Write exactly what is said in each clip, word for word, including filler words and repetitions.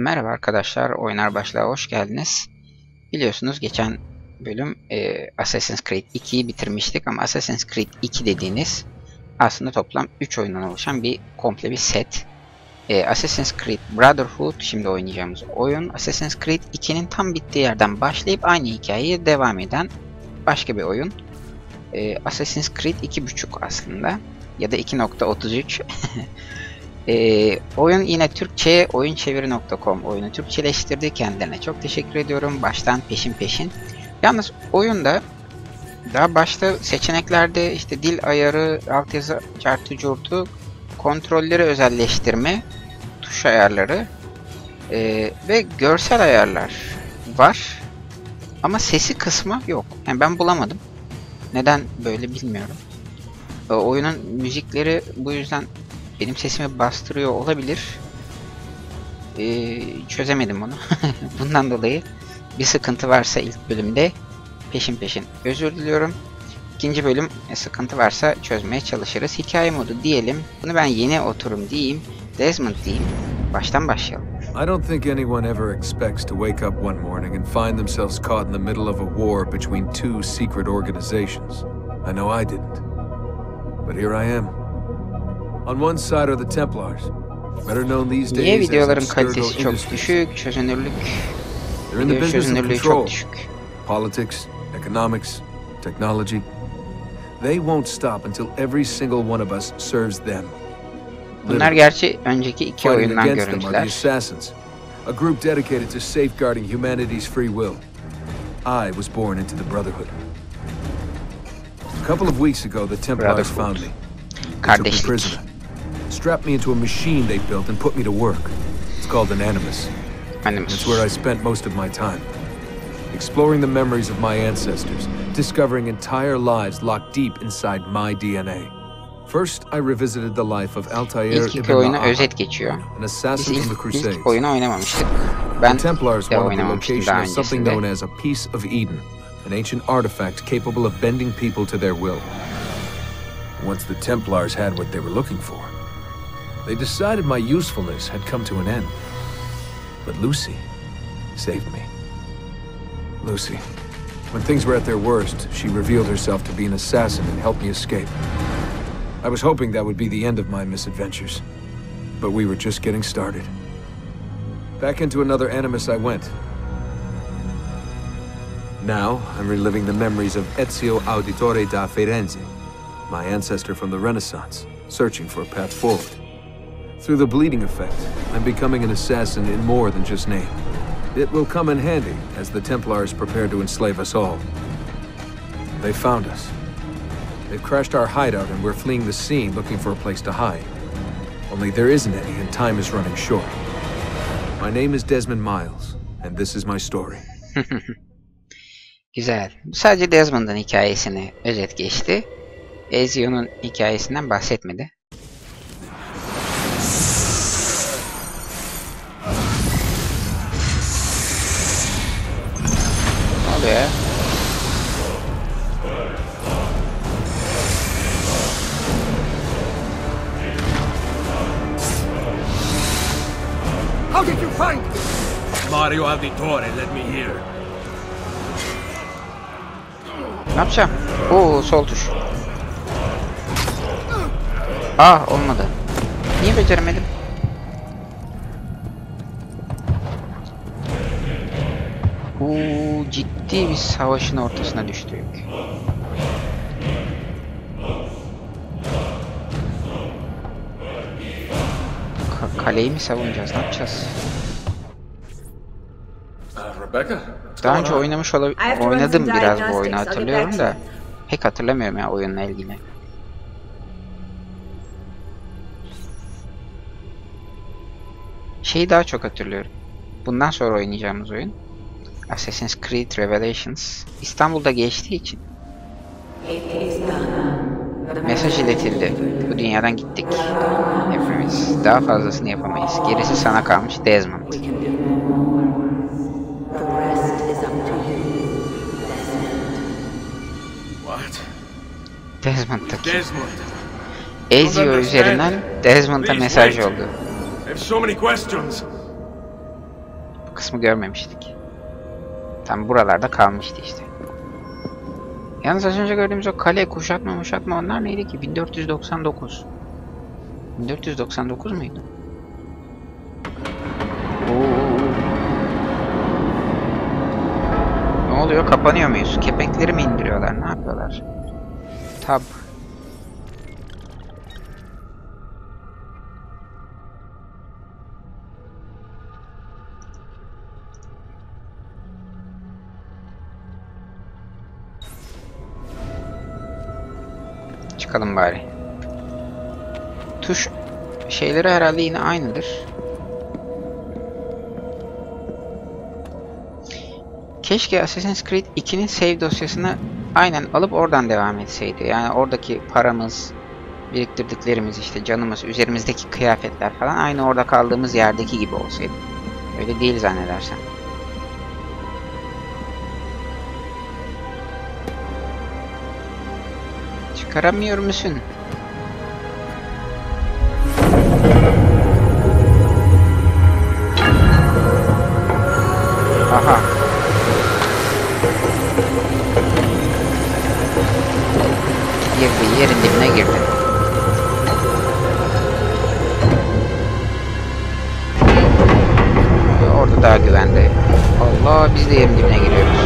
Merhaba arkadaşlar, Oynar Başlık'a hoş geldiniz. Biliyorsunuz geçen bölüm e, Assassin's Creed ikiyi bitirmiştik ama Assassin's Creed iki dediğiniz aslında toplam üç oyundan oluşan bir komple bir set. E, Assassin's Creed Brotherhood şimdi oynayacağımız oyun, Assassin's Creed ikinin tam bittiği yerden başlayıp aynı hikayeye devam eden başka bir oyun. E, Assassin's Creed iki buçuk aslında ya da iki nokta otuz üç. Ee, oyun yine Türkçe, oyun çeviri nokta com oyunu Türkçeleştirdi. Kendilerine çok teşekkür ediyorum. Baştan peşin peşin. Yalnız oyunda daha başta seçeneklerde işte dil ayarı, altyazı çarpı curtu, kontrolleri özelleştirme, tuş ayarları e, ve görsel ayarlar var. Ama sesi kısmı yok. Yani ben bulamadım. Neden böyle bilmiyorum. E, oyunun müzikleri bu yüzden benim sesimi bastırıyor olabilir. Ee, çözemedim onu. Bundan dolayı bir sıkıntı varsa ilk bölümde peşin peşin özür diliyorum. İkinci bölüm sıkıntı varsa çözmeye çalışırız. Hikaye modu diyelim. Bunu ben yeni oturum diyeyim. Desmond diyeyim. Baştan başlayalım. I don't think anyone ever expects to wake up one morning and find themselves caught in the middle of a war between two secret organizations. I know I didn't. But here I am. On one side are the Templars, better known these days as Abstergo Industries. They're in the business of control, politics, economics, technology. They won't stop until every single one of us serves them. Bunlar gerçi önceki iki oyundan görüntüler. Assassins, a group dedicated to safeguarding humanity's free will. I was born into the Brotherhood. A couple of weeks ago, the Templars found me. They took me prisoner. Strapped me into a machine they built and put me to work. It's called an Animus. Animus. That's where I spent most of my time. Exploring the memories of my ancestors, discovering entire lives locked deep inside my D N A. First, I revisited the life of Altaïr, an assassin from the Crusades. The Templars wanted the location of something known as a piece of Eden, an ancient artifact capable of bending people to their will. Once the Templars had what they were looking for, they decided my usefulness had come to an end. But Lucy saved me. Lucy, when things were at their worst, she revealed herself to be an assassin and helped me escape. I was hoping that would be the end of my misadventures, but we were just getting started. Back into another Animus I went. Now I'm reliving the memories of Ezio Auditore da Firenze, my ancestor from the Renaissance, searching for a path forward. Through the bleeding effect, I'm becoming an assassin in more than just name. It will come in handy as the Templars prepare to enslave us all. They found us. They've crashed our hideout and we're fleeing the scene looking for a place to hide. Only there isn't any and time is running short. My name is Desmond Miles and this is my story. Güzel. Sadece Desmond'ın hikayesini özet geçti. Ezio'nun hikayesinden bahsetmedi. Ne oluyor ya? How did you find Mario Auditore let me hear. Ne yapacağım? Oo, sol tuş. Ah, olmadı. Niye beceremedim? Uuu, ciddi bir savaşın ortasına düştük. Ka kaleyi mi savunacağız? Ne yapacağız? Daha önce oynamış olabilirim. Oynadım biraz bu oyunu hatırlıyorum da. Pek hatırlamıyorum ya oyunla ilgili. Şeyi daha çok hatırlıyorum. Bundan sonra oynayacağımız oyun Assassin's Creed Revelations İstanbul'da geçtiği için mesaj iletildi. Bu dünyadan gittik. Hepimiz. Daha fazlasını yapamayız. Gerisi sana kalmış Desmond. Desmond'daki Ezio üzerinden Desmond'a mesaj oldu. I have so many questions. kısmı görmemiştik. Tam buralarda kalmıştı işte. Yalnız az önce gördüğümüz o kale, kuşatma muşatma onlar neydi ki? bin dört yüz doksan dokuz. bin dört yüz doksan dokuz muydu? Oo. Ne oluyor? Kapanıyor muyuz? Kepenkleri mi indiriyorlar? Ne yapıyorlar? Tab. Çıkalım bari. Tuş şeyleri herhalde yine aynıdır. Keşke Assassin's Creed iki'nin save dosyasını aynen alıp oradan devam etseydi. Yani oradaki paramız, biriktirdiklerimiz, işte canımız, üzerimizdeki kıyafetler falan aynı orada kaldığımız yerdeki gibi olsaydı. Öyle değil zannedersem. Çıkaramıyor musun? Aha. Girdi, yerin dibine girdi. Orada daha güvende. Allah, biz de yerin dibine giriyoruz.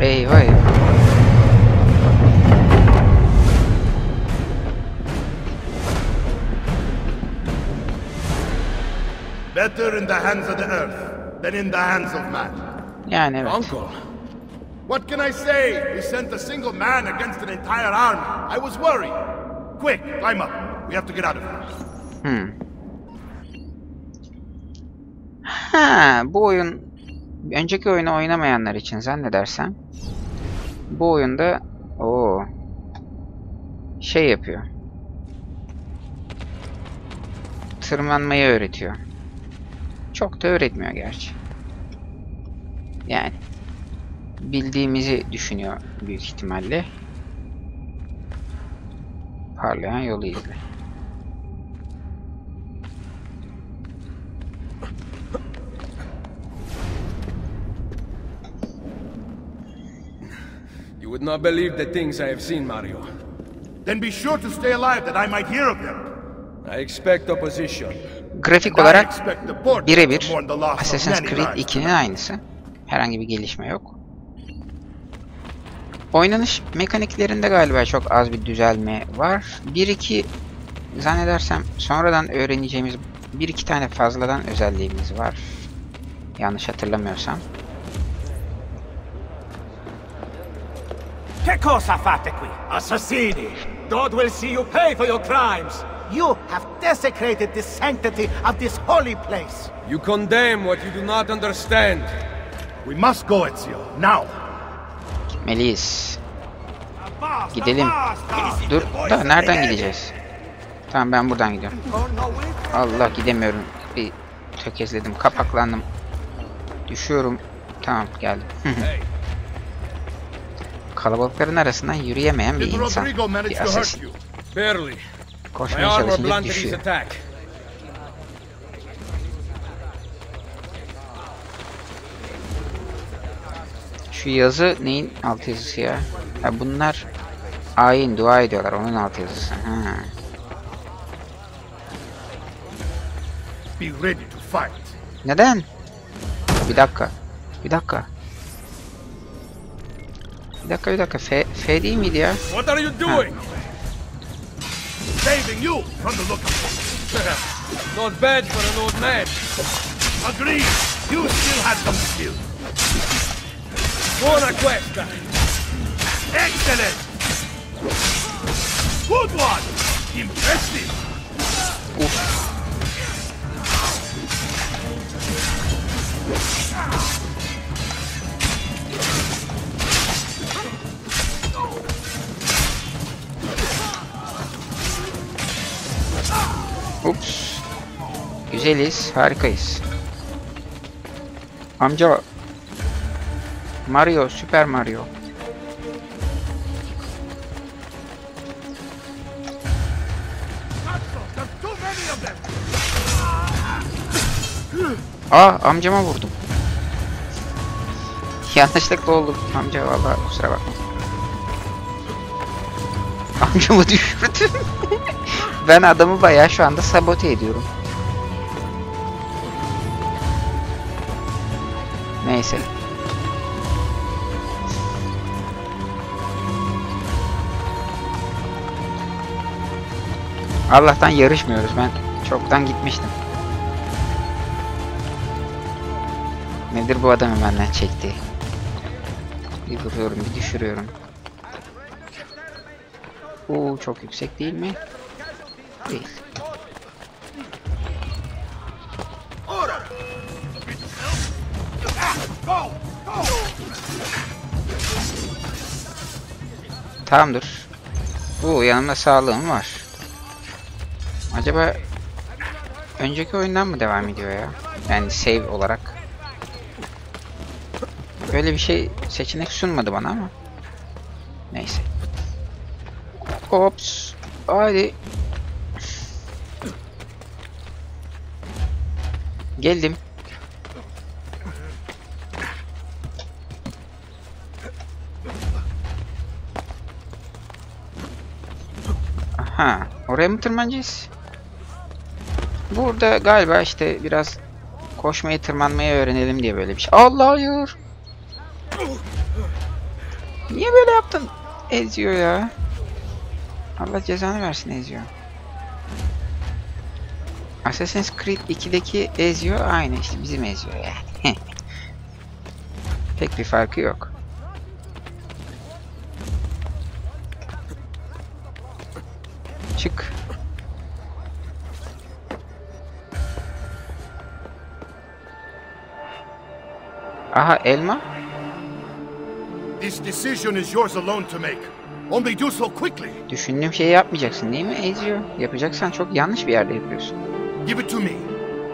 Eyvah. Better in the hands of the earth than in the hands of man. Yani evet. Uncle, what can I say? We sent a single man against an entire army. I was worried. Quick, climb up. We have to get out of here. Hmm. Ha, bu oyun önceki oyunu oynamayanlar için zannedersem bu oyunda o şey yapıyor. Tırmanmayı öğretiyor. Çok da öğretmiyor gerçi. Yani bildiğimizi düşünüyor büyük ihtimalle. Parlayan yolu izle. Would not believe the things I have seen, Mario. Then be sure to stay alive that I might hear of them. I expect opposition. Grafik olarak birebir Assassin's Creed iki'nin aynısı. Herhangi bir gelişme yok. Oynanış mekaniklerinde galiba çok az bir düzelme var. bir iki zannedersem sonradan öğreneceğimiz bir iki tane fazladan özelliğimiz var. Yanlış hatırlamıyorsam. Che cosa fate qui? Assassini! God will see you pay for your crimes! You have desecrated the sanctity of this holy place! You condemn what you do not understand! We must go, Ezio, now! Melis. Gidelim. Dur, da nereden gideceğiz? Tamam, ben buradan gidiyorum. Allah, gidemiyorum. Bir tökezledim, kapaklandım. Düşüyorum. Tamam, geldim. Kalabalıkların arasından yürüyemeyen bir insan, bir assassin. Koşmaya çalışınca düşüyor. Şu yazı neyin altyazısı ya? Ya bunlar ayin, dua ediyorlar, onun altyazısı. Ha. Neden? Bir dakika, bir dakika. Bir dakika bir dakika F, F değil miydi ya? What are you doing? Saving you from the look. Not bad for an old man. Agreed. You still had some skill. Buona questa. Excellent. Good one. Impressive. Uf. Ups. Güzeliz, harikayız. Amca Mario, Süper Mario. Aa, amcama vurdum. Yanlışlıkla oldu amca, vallahi kusura bakma. Amcamı düşürdüm. Ben adamı bayağı şu anda sabote ediyorum. Neyse. Allah'tan yarışmıyoruz, ben çoktan gitmiştim. Nedir bu adamı benden çekti? Bir vuruyorum, bir düşürüyorum. Oo, çok yüksek değil mi? Değil. Tamamdır. Oo, yanımda sağlığım var. Acaba önceki oyundan mı devam ediyor ya? Yani save olarak. Böyle bir şey, seçenek sunmadı bana ama. Neyse. Ops. Hadi. Geldim. Aha. Oraya mı tırmanacağız? Burada galiba işte biraz koşmayı, tırmanmayı öğrenelim diye böyle bir şey. Allah, hayır. Niye böyle yaptın Ezio ya? Allah cezanı versin Ezio. Assassin's Creed iki'deki Ezio aynı işte bizim Ezio yani. Pek bir farkı yok. Çık. Aha, elma. This decision is yours alone to make. Only do so quickly. Düşündüğüm şeyi yapmayacaksın, değil mi Ezio? Yapacaksan çok yanlış bir yerde yapıyorsun. Give it to me.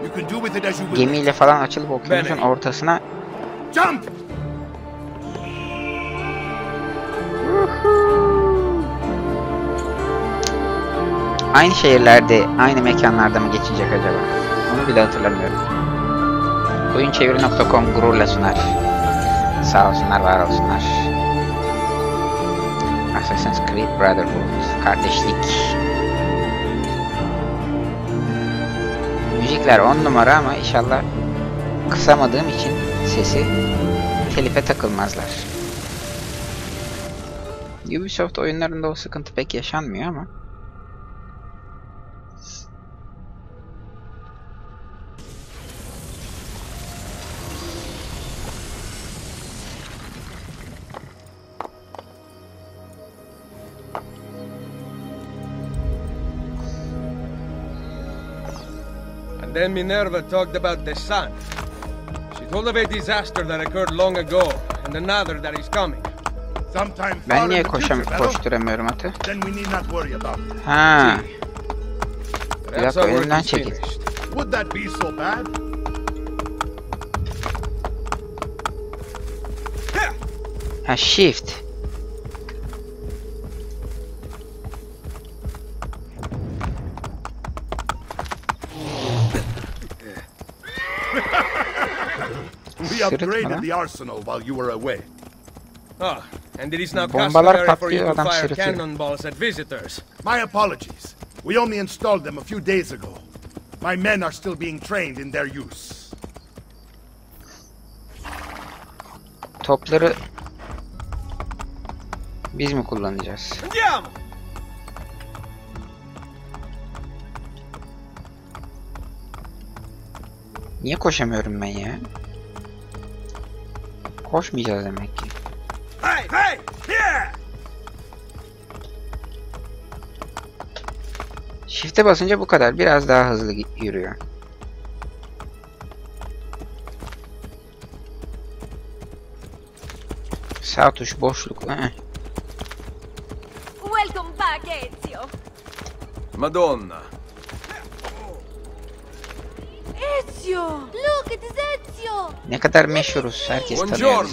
You can do with it as you will. Gemiyle falan açılıp okyanusun ortasına. Jump! Aynı şehirlerde, aynı mekanlarda mı geçecek acaba? Onu bile hatırlamıyorum. Oyun Çeviri nokta com gururla sunar. Sağ olsunlar, var olsunlar. Assassin's Creed Brotherhood, kardeşlik. Müzikler on numara ama inşallah kısamadığım için sesi telife takılmazlar. Ubisoft oyunlarında o sıkıntı pek yaşanmıyor ama. Then Minerva talked about the sun. She told of a disaster that occurred long ago, and another that is coming. Sometime far in the future, then we need not worry about it. Ha. Perhaps our work is finished. Would that be so bad? A shift. Upgraded the arsenal while you were away. Ah, and it is now customary for you to fire cannonballs at visitors. My apologies. We only installed them a few days ago. My men are still being trained in their use. Topları biz mi kullanacağız? Niye koşamıyorum ben ya? Koşmayacağız demek ki. Hey, hey, yeah. Shift'e basınca bu kadar. Biraz daha hızlı yürüyor. Sağ tuş boşluk. Welcome back, Ezio. Madonna. Ezio. Look, it is Ezio. Ne kadar meşhuruz, herkes tanıyor.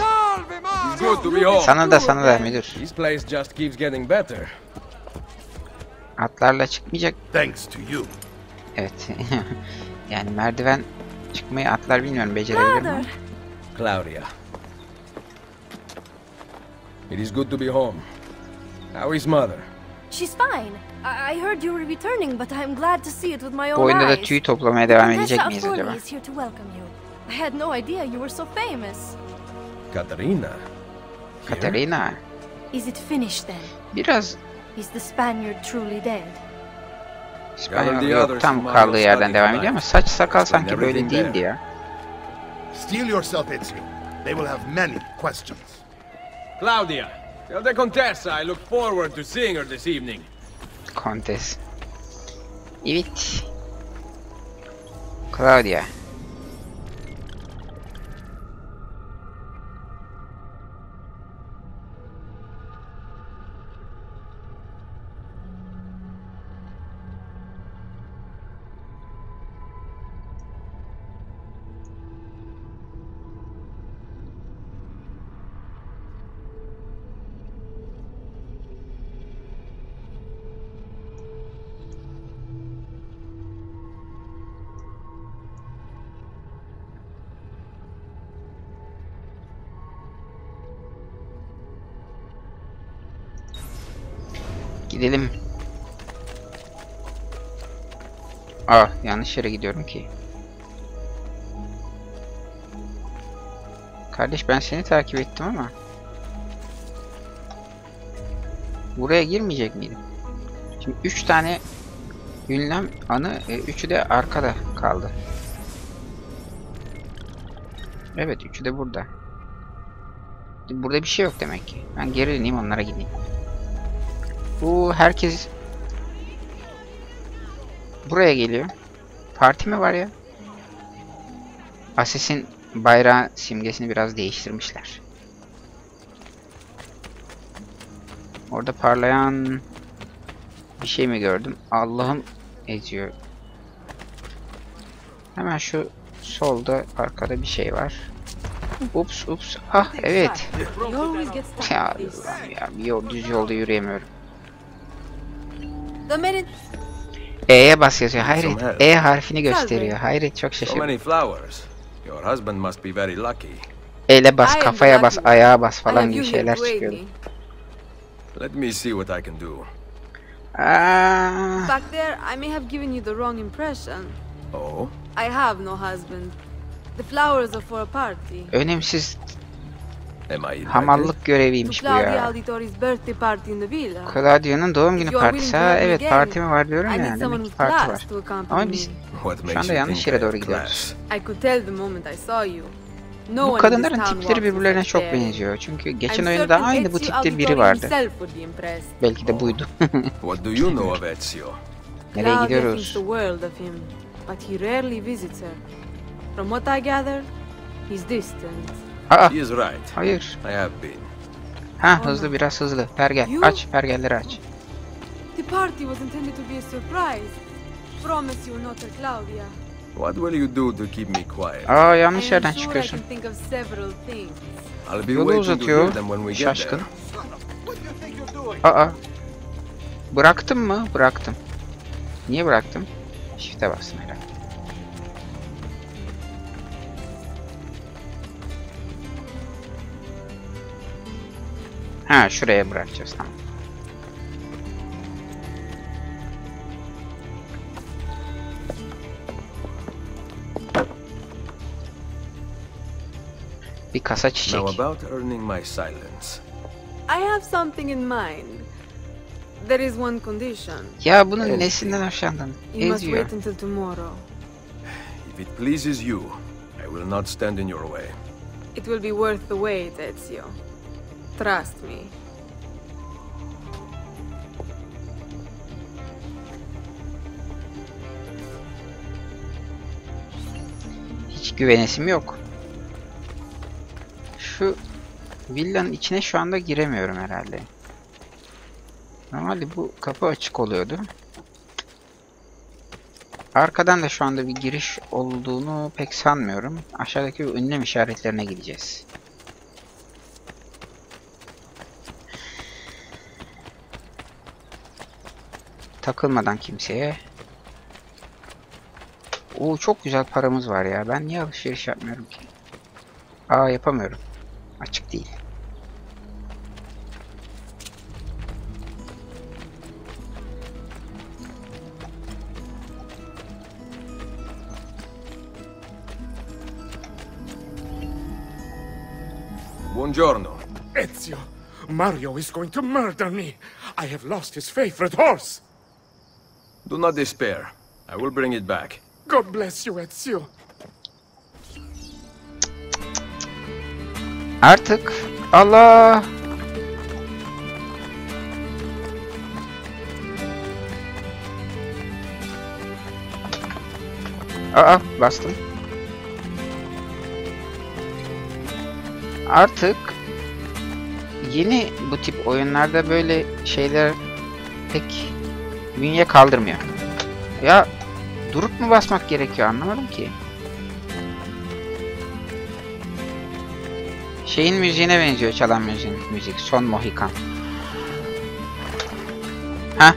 Sana da, sana da müdür. This place just keeps getting better. Atlarla çıkmayacak. Thanks to you. Evet. Yani merdiven çıkmayı atlar bilmiyorum becerebilir mi? Claudia. It is good to be home. How is mother? She's fine. I heard you were returning, but I'm glad to see it with my own eyes. Bu oyunda da tüy toplamaya devam edecek miyiz acaba? I had no idea you were so famous. Katerina. Katerina. Is it finished then? Biraz. Is the Spaniard truly dead? İspanyol tam kaldığı yerden devam ediyor ama saç sakal sanki böyle değildi ya. Steal yourself, Ezio. They will have many questions. Claudia, tell the Contessa I look forward to seeing her this evening. Contessa. Evet. Claudia. Gidelim. Ah, yanlış yere gidiyorum ki. Kardeş ben seni takip ettim ama. Buraya girmeyecek miydim? Şimdi üç tane ünlem anı, üçü de arkada kaldı. Evet, üçü de burada. Burada bir şey yok demek ki. Ben geri döneyim, onlara gideyim. Bu herkes buraya geliyor. Parti mi var ya? Assassin bayrağı simgesini biraz değiştirmişler. Orada parlayan bir şey mi gördüm? Allah'ım ediyor. Hemen şu solda arkada bir şey var. Ups ups. Ah evet. Ya, ya bir yol, düz yolda yürüyemiyorum. E'ye bas yazıyor. Hayret. E harfini gösteriyor. Hayret çok şaşırdım. E'le bas, kafaya bas, ayağa bas falan gibi şeyler çıkıyor. Let me see what I can do. Back there, I may have given you the wrong impression. Oh. I have no husband. The flowers are for a party. Önemsiz. Hamallık göreviymiş bu ya. Claudia'nın doğum günü partisi. Ha, evet parti mi var diyorum ya. Demek ki parti var. Ama biz şu anda yanlış yere doğru gidiyoruz. Bu kadınların tipleri birbirlerine çok benziyor. Çünkü geçen oyunda aynı bu tipte biri vardı. Belki de buydu. Nereye gidiyoruz? Aa, hayır. Ha, hızlı biraz hızlı. Pergel, aç, pergelleri aç. The party was intended to be a surprise. Promise you not, Claudia. What will you do to keep me quiet? Aa, yanlış yerden çıkıyorsun. Yolu uzatıyor. Şaşkın. Aa, bıraktım mı? Bıraktım. Niye bıraktım? Shift'e bastım herhalde. Ha, şuraya bırakacağız, tamam. Bir kasa çiçek. Now about earning my silence. I have something in mind. There is one condition. Ya bunun Ezio. Nesinden aşağıdan? You must wait until tomorrow. If it pleases you, I will not stand in your way. It will be worth the wait, Ezio. Trust me. Hiç güvenesim yok. Şu villanın içine şu anda giremiyorum herhalde. Normalde bu kapı açık oluyordu. Arkadan da şu anda bir giriş olduğunu pek sanmıyorum. Aşağıdaki ünlem işaretlerine gideceğiz. Takılmadan kimseye. Oo, çok güzel paramız var ya. Ben niye alışveriş yapmıyorum ki? Aa, yapamıyorum. Açık değil. Buongiorno. Ezio, Mario is going to murder me. I have lost his favorite horse. Do not despair. I will bring it back. God bless you, Ezio. Artık Allah. Aa, bastım. Artık yeni bu tip oyunlarda böyle şeyler pek bünye kaldırmıyor. Ya durup mu basmak gerekiyor, anlamadım ki. Şeyin müziğine benziyor, çalan müziğin, müzik. Son Mohikan. Hah.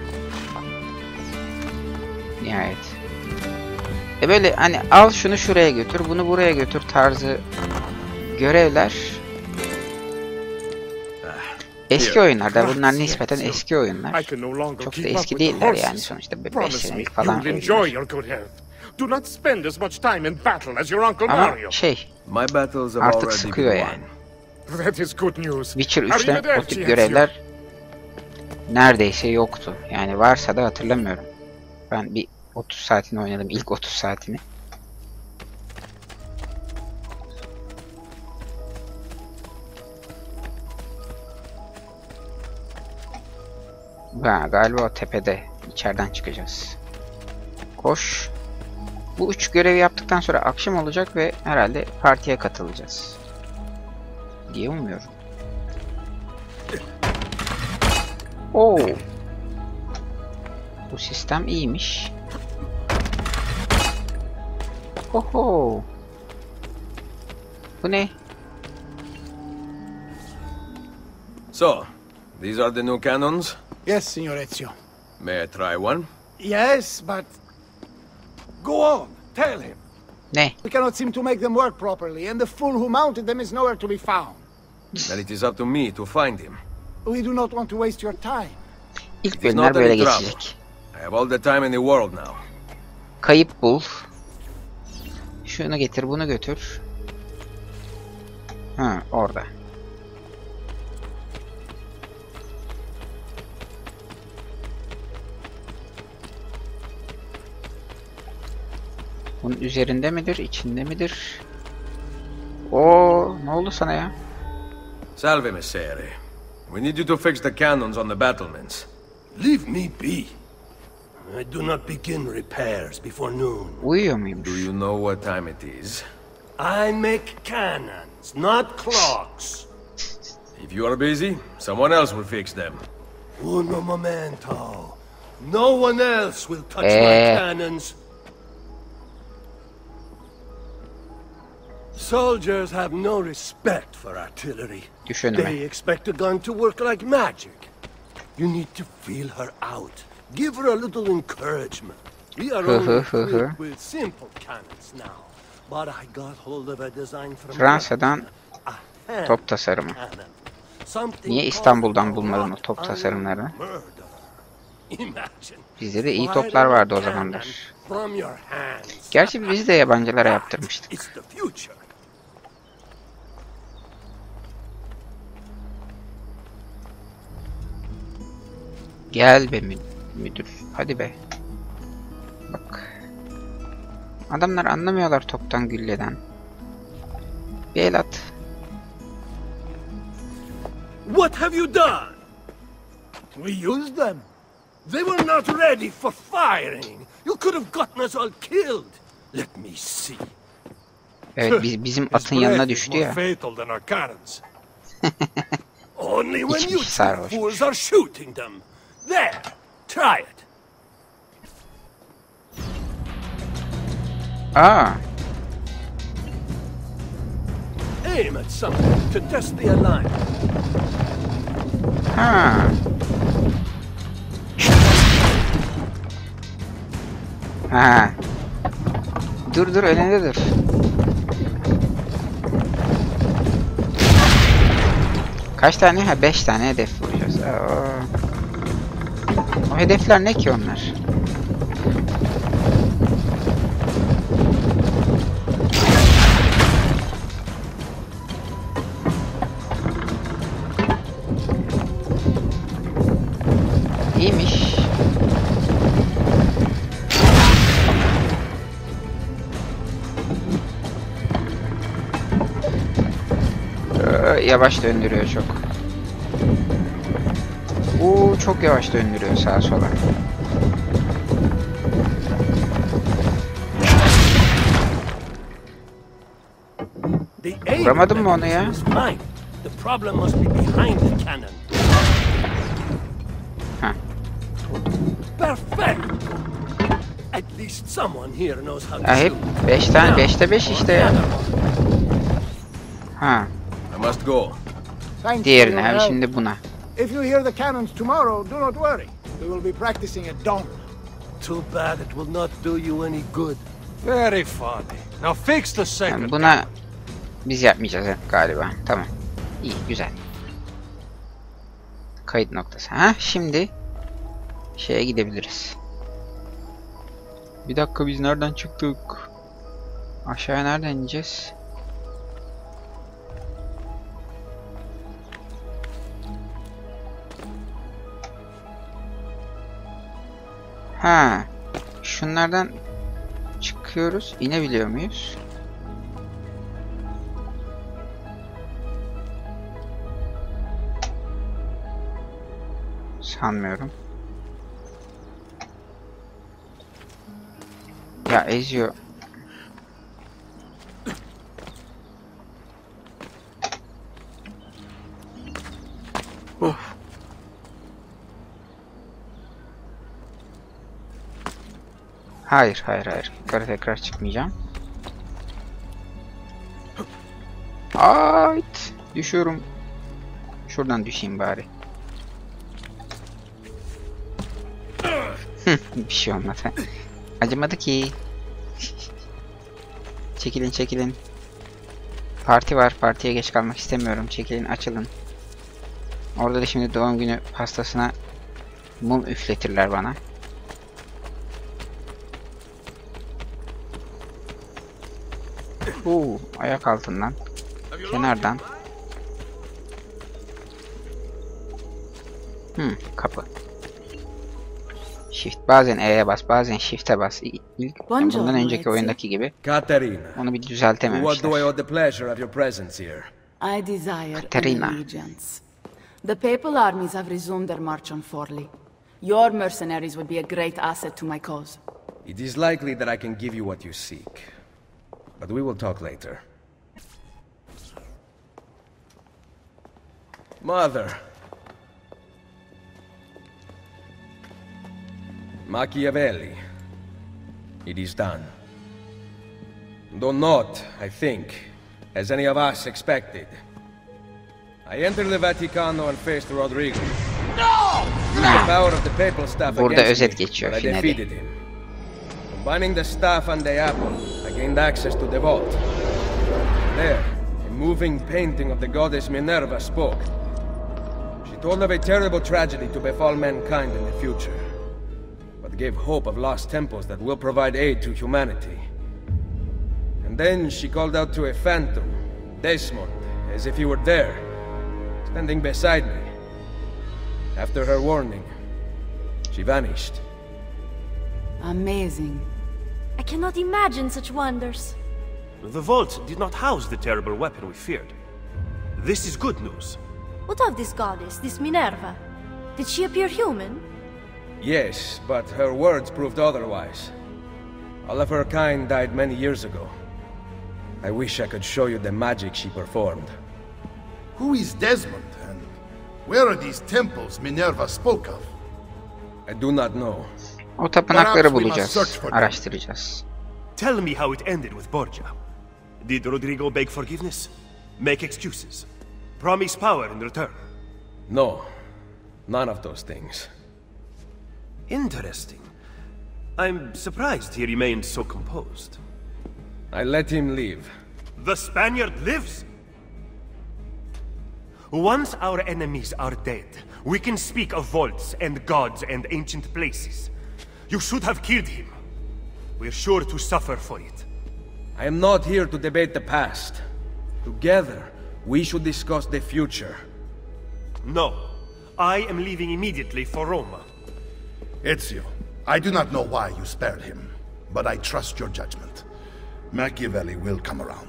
Nihayet. E böyle hani al şunu şuraya götür, bunu buraya götür tarzı görevler. Eski oyunlarda bunlar nispeten eski oyunlar. Çok da eski değiller yani sonuçta. beş senelik falan oyunlar. Ama şey, artık sıkıyor yani. Witcher üç'te o tip görevler neredeyse yoktu. Yani varsa da hatırlamıyorum. Ben bir otuz saatini oynadım, ilk otuz saatini. Ha, galiba o tepede içeriden çıkacağız. Koş. Bu üç görevi yaptıktan sonra akşam olacak ve herhalde partiye katılacağız diye umuyorum. Oo. Bu sistem iyiymiş. Oho. Bu ne? So, these are the new cannons. Yes, Signor Ezio. May I try one? Yes, but... Go on, tell him. Ne? We cannot seem to make them work properly, and the fool who mounted them is nowhere to be found. Then it is up to me to find him. We do not want to waste your time. İlk bölümler böyle geçecek. I have all the time in the world now. Kayıp bul. Şunu getir, bunu götür. Ha, orada. Bunun üzerinde midir, içinde midir? Oo, ne oldu sana ya? Salve Messere. We need you to fix the cannons on the battlements. Leave me be. I do not begin repairs before noon. Uyuyor muyum? Do you know what time it is? I make cannons, not clocks. If you are busy, someone else will fix them. Uno momento. No one else will touch ee. my cannons. Soldiers have no respect for artillery. They expect a gun to work like magic. You need to feel her out. Give her a little encouragement. We are only equipped with simple cannons now. But I got hold of a design from Fransa'dan top tasarımı. Niye İstanbul'dan bulmadın o top tasarımları? Bizde de iyi toplar vardı o zamanlar. Gerçi biz de yabancılara yaptırmıştık. Gel be müdür, hadi be. Bak. Adamlar anlamıyorlar toptan gülleden. Bir el at. What have you done? We used them. They were not ready for firing. You could have gotten us all killed. Let me see. Evet, biz, bizim atın yanına düştü ya. Only when you fools are shooting them. There, try it. Ah. Aim at something to test the alignment. Ha. Ha. Dur dur elinde dur. Kaç tane? Ha beş tane hedef vuracağız. Aa. O hedefler ne ki onlar? İyiymiş. Ee, yavaş döndürüyor çok. Oo, çok yavaş döndürüyor sağa sola. Vuramadın mı onu ya? Ya hep beş tane, beşte beş işte ya. Ha. Diğerine hem şimdi buna. If you hear the cannons tomorrow, do not worry. We will be practicing at dawn. Too bad it will not do you any good. Very funny. Now fix the second. Yani buna biz yapmayacağız galiba. Tamam. İyi, güzel. Kayıt noktası. Ha, şimdi şeye gidebiliriz. Bir dakika, biz nereden çıktık? Aşağıya nereden ineceğiz? Ha, şunlardan çıkıyoruz. İnebiliyor muyuz? Sanmıyorum. Ya Ezio. Of. Hayır, hayır, hayır. Yukarı tekrar çıkmayacağım. Ayt! Düşüyorum. Şuradan düşeyim bari. Bir şey olmadı. Acımadı ki. Çekilin, çekilin. Parti var. Partiye geç kalmak istemiyorum. Çekilin, açılın. Orada da şimdi doğum günü pastasına mum üfletirler bana. Oo, ayak altından. Kenardan. Hmm, kapı. Shift. Bazen E'ye bas, bazen Shift'e bas. İlk, bundan önceki oyundaki gibi. Katerina. Onu bir düzeltememişler. Katerina. The papal armies have resumed their march on Forli. Your mercenaries would be a great asset to my cause. It is likely that I can give you what you seek. But we will talk later. Mother. Machiavelli. It is done. Though not, I think, as any of us expected. I entered the Vaticano and faced Rodrigo. No! The power of the papal staff against me, but I defeated him. Combining the staff and the apple, I gained access to the vault. There, a moving painting of the goddess Minerva spoke. She told of a terrible tragedy to befall mankind in the future. Gave hope of lost temples that will provide aid to humanity. And then she called out to a phantom, Desmond, as if he were there, standing beside me. After her warning, she vanished. Amazing. I cannot imagine such wonders. The vault did not house the terrible weapon we feared. This is good news. What of this goddess, this Minerva? Did she appear human? Yes, but her words proved otherwise. All of her kind died many years ago. I wish I could show you the magic she performed. Who is Desmond, and where are these temples Minerva spoke of? I do not know. O tapınakları bulacağız, araştıracağız. Tell me how it ended with Borgia. Did Rodrigo beg forgiveness? Make excuses? Promise power in return? No, none of those things. Interesting. I'm surprised he remained so composed. I let him live. The Spaniard lives? Once our enemies are dead, we can speak of vaults and gods and ancient places. You should have killed him. We're sure to suffer for it. I am not here to debate the past. Together, we should discuss the future. No. I am leaving immediately for Rome. Ezio, I do not know why you spared him, but I trust your judgment. Machiavelli will come around.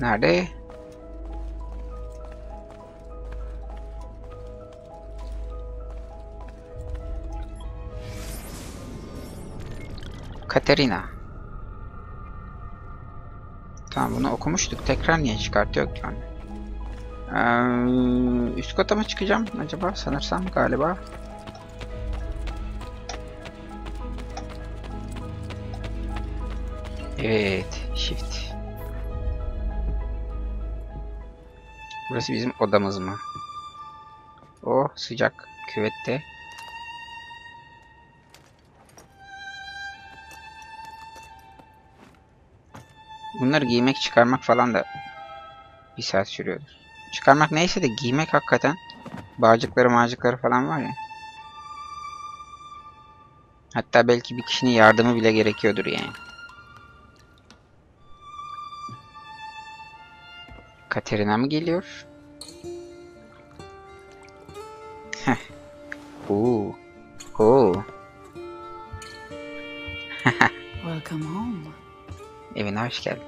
Nerede? Katerina. Tamam, bunu okumuştuk. Tekrar niye çıkartıyor ki yani? Ee, üst kata mı çıkacağım acaba? Sanırsam galiba. Evet, shift. Burası bizim odamız mı? Oh, sıcak küvette. Bunları giymek, çıkarmak falan da bir saat sürüyordur. Çıkarmak neyse de giymek hakikaten bağcıkları, mağcıkları falan var ya. Hatta belki bir kişinin yardımı bile gerekiyordur yani. Katerina mı geliyor? Heh. Oo. Oo. Welcome home. Evine hoş geldin.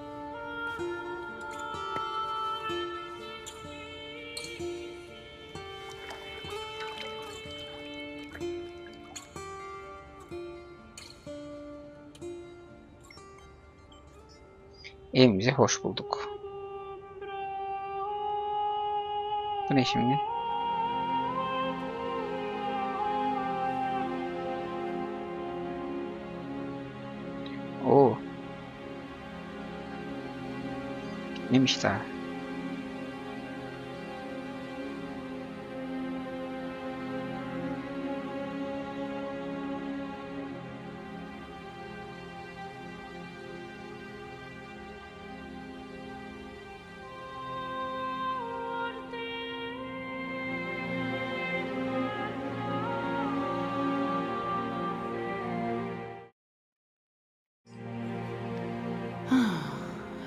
Evimize hoş bulduk. Bu ne şimdi? Oo. Neymiş daha?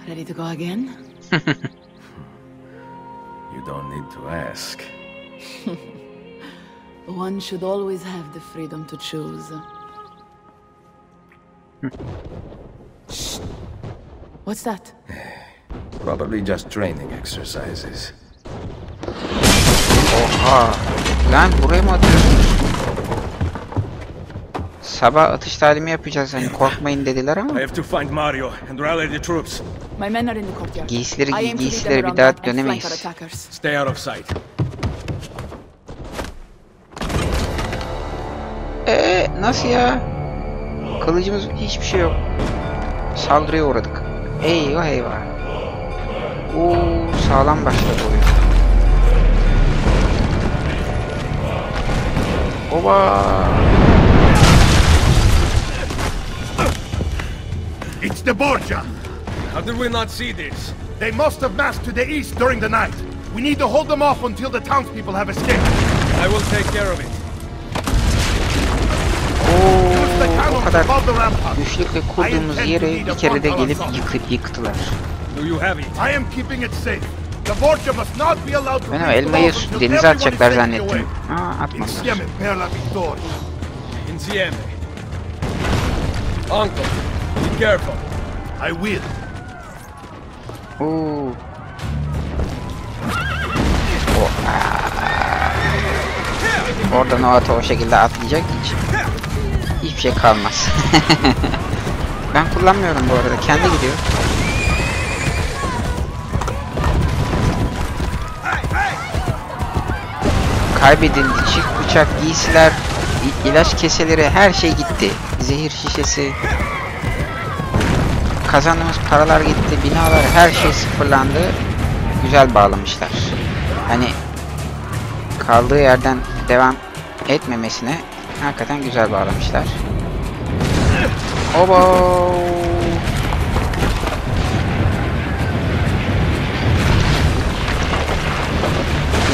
Ready to go again? You don't need to ask. One should always have the freedom to choose. Shh. What's that? Probably just training exercises. Oha! Lan buraya mı atıyorsun? Sabah atış talimi yapacağız, hani korkmayın dediler ama. I have to find Mario and rally the troops. My men are in the courtyard. Giysileri giy, giysileri bir daha dönemeyiz. Stay out of sight. Ee, nasıl ya? Kılıcımız hiçbir şey yok. Saldırıya uğradık. Eyvah eyvah. Oo, sağlam başladı oyun. Oba. It's the Borgia! How did we not see this? They must have massed to the east during the night. We need to hold them off until the townspeople have escaped. I will take care of it. Use the cannons above the rampart. I intend to lead a front assault. Do you have it? I am keeping it safe. The Borgia must not be allowed to leave until everyone is taken away. Insieme per la vittoria. Insieme. Uncle. Be careful. I will. Ooh. Oh. Oradan o ata o şekilde atlayacak hiç. Hiçbir şey kalmaz. Ben kullanmıyorum bu arada. Kendi gidiyor. Kaybedildi. Çift bıçak, giysiler, ilaç keseleri, her şey gitti. Zehir şişesi. kazandığımız paralar gitti, binalar, her şey sıfırlandı. Güzel bağlamışlar. Hani kaldığı yerden devam etmemesine hakikaten güzel bağlamışlar. Oba!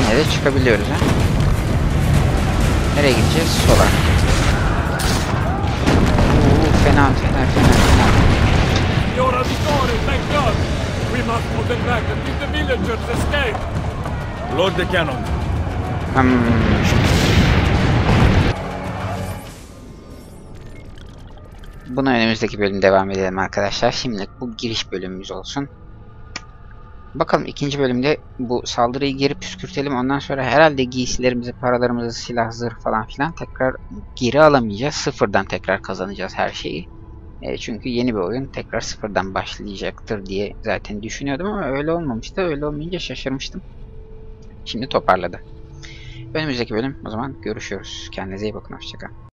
Yine de çıkabiliyoruz ha. Nereye gideceğiz? Sola. Uuu, fena, fena, fena, fena. Your auditore, thank God! We must put them back and give the villagers escape! Load the cannon. Hmm. Buna önümüzdeki bölüm devam edelim arkadaşlar. Şimdilik bu giriş bölümümüz olsun. Bakalım ikinci bölümde bu saldırıyı geri püskürtelim. Ondan sonra herhalde giysilerimizi, paralarımızı, silah, zırh falan filan tekrar geri alamayacağız. Sıfırdan tekrar kazanacağız her şeyi. E çünkü yeni bir oyun tekrar sıfırdan başlayacaktır diye zaten düşünüyordum ama öyle olmamıştı. Öyle olmayınca şaşırmıştım. Şimdi toparladı. Önümüzdeki bölüm o zaman görüşüyoruz. Kendinize iyi bakın. Hoşçakalın.